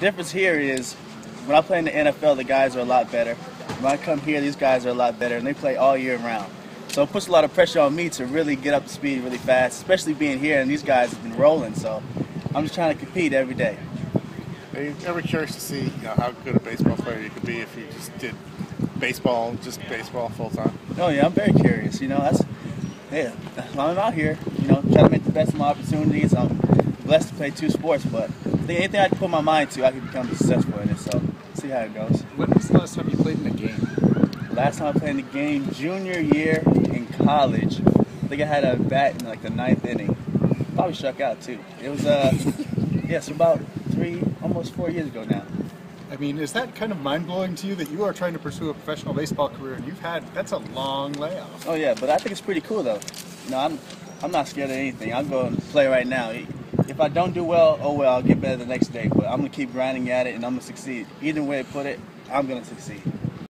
difference here is when I play in the NFL, the guys are a lot better. When I come here, these guys are a lot better, and they play all year round. So it puts a lot of pressure on me to really get up to speed really fast, especially being here, and these guys have been rolling, so I'm just trying to compete every day. Are you ever curious to see how good a baseball player you could be if you just did baseball, full time? Oh yeah, I'm very curious, you know, I'm out here, you know, trying to make the best of my opportunities. I'm blessed to play two sports, but I think anything I can put my mind to, I can become successful in it, so see how it goes. When was the last time you played in a game? Last time I played in the game, junior year in college. I think I had a bat in like the 9th inning. Probably struck out too. It was, so about 3, almost 4 years ago now. I mean, is that kind of mind-blowing to you that you are trying to pursue a professional baseball career and that's a long layoff? Oh yeah, but I think it's pretty cool though. You know, I'm not scared of anything. I'll go and play right now. If I don't do well, oh well, I'll get better the next day. But I'm gonna keep grinding at it and I'm gonna succeed. Either way I put it, I'm gonna succeed.